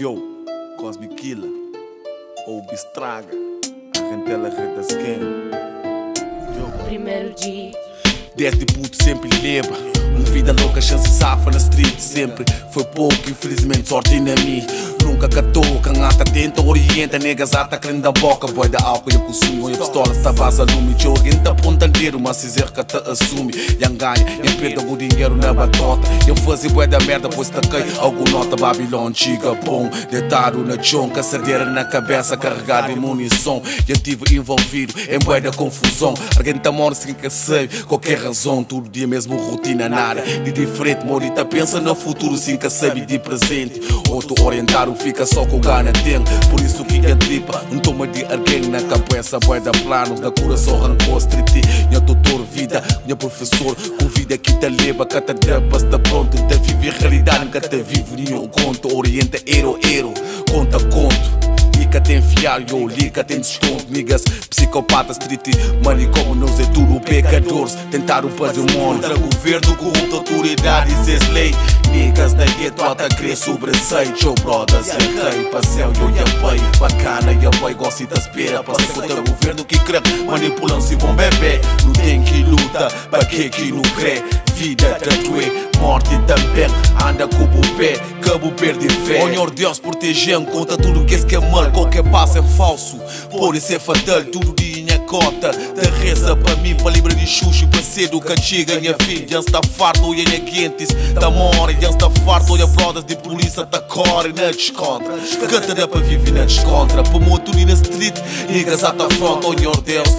Yo, Kosmikilla Obistraga, arrentela reta skin. Yo, primeiro dia. Desde puto sempre lembra, uma vida louca, chance safa na street sempre. Foi pouco, infelizmente, sorte na mim. Nunca catou, canata tenta, orienta, negas ata, crendo a boca. Boy da álcool, eu consumo, e pistola, está vaza lume. De alguém tá pontandeiro, mas se zerca te assume. Yang ganha, eu perdo o dinheiro na batota. Eu fazia boy da merda, pois taquei algum nota. Babilão, chica, bom, deitado na chonca, caçadeira na cabeça, carregado em munição. Eu tive envolvido em boy da confusão. Alguém tá morto sem que sei, qualquer razão. Todo dia mesmo rotina, nada de diferente. Morita pensa no futuro, sem que sabe de presente. Outro orientado fica só com gana tem. Por isso que é tripa, não toma de alguém na cabeça. Vai dar planos, na cura só rancor. Striti, minha doutor, vida, minha professor. Convida que te leva, que te trepa, está pronto. Te vive realidade, nunca te vivo nenhum conto. Orienta, ero, conta, conto. Liga tem fiário, liga tem desconto. Niggas, psicopatas, triti, manicômio, não sei tudo, pecadores. Tentaram fazer um monte. Governo corrupto, autoridades, ex-lei. Niggas da gueto, até crer sobressai. Joe Brothers, errei, passeio, eu e apai. Bacana, e apai, gosta da espera. Passei contra o governo que crê, manipulam-se bom bebê. Não tem que luta, pra que não crê. Vida, tatuê, morte também. Anda com o pé, cabo perde fé. Senhor Deus, protegem, conta tudo que se quer mal. Qualquer passo é falso, por isso é fatal. Tudo de minha cota, te reza pra mim, pra livrar de xuxo. Pra cedo, cantiga, minha filha, está farto. Olha, minha quentes, da mora, está farto. Olha, brodas de polícia, tá corre, não descontra. Cantará pra viver, não descontra. Pra moto, na street, niggas, ata fronte. Senhor Deus,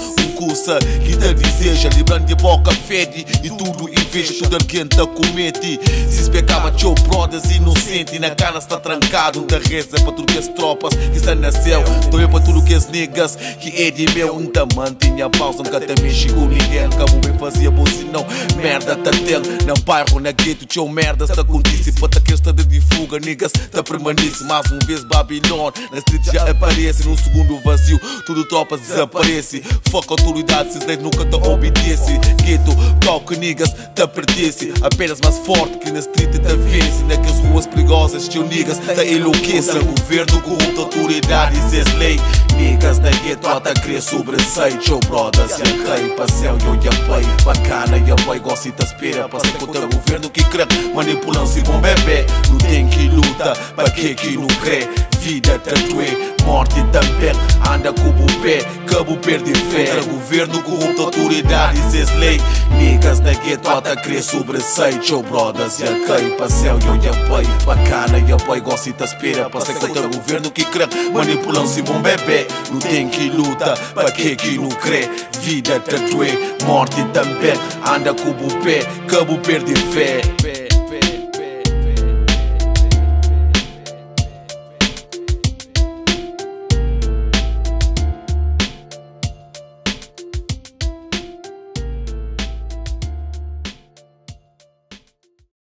que te deseja, librando de boca fede e tudo inveja, tudo alguém te comete. Se especava teu brothers inocente, na cana está trancado. Da reza para tudo que as tropas que está no céu, doeu para tudo que as negas que é de meu. Nunca mantinha pausa, nunca te mexi com ninguém. Acabou bem fazia bom sinal, merda tá tendo. Na bairro, na gueto, teu merda está acontece. Para que esta de fuga, negas tá permanece. Mais uma vez Babilônia, na street já aparece. Num segundo vazio, tudo tropas desaparece. Foca tudo. As leis nunca te obedece. Gueto, toque niggas, te pertence. Apenas mais forte que na street te vence. Naquelas ruas perigosas, teu niggas te enlouquece. Governo corrupto, autoridades, ex-lei. Niggas na gueto, até crer sobressai. Joe Brothers, errei, passeio, eu e apai. Bacana, e apai, gosta e te espera. Passei contra o governo que crê, manipulam-se bom bebê. Não tem que luta, pra que não crê. Vida tatuê, morte também. Anda com o pé, cabo perde fé. Governo corrupto, autoridades, ex-lei. Niggas na gueto, até crer sobressai. Joe Brothers, errei, passeio, eu e apai. Bacana, e apai, gosta e te espera. Passei contra o governo que crê, manipulam-se bom bebê. Não tem que luta, pra que não crê. Vida tatuê, morte também. Anda com o pé, cabo perde fé.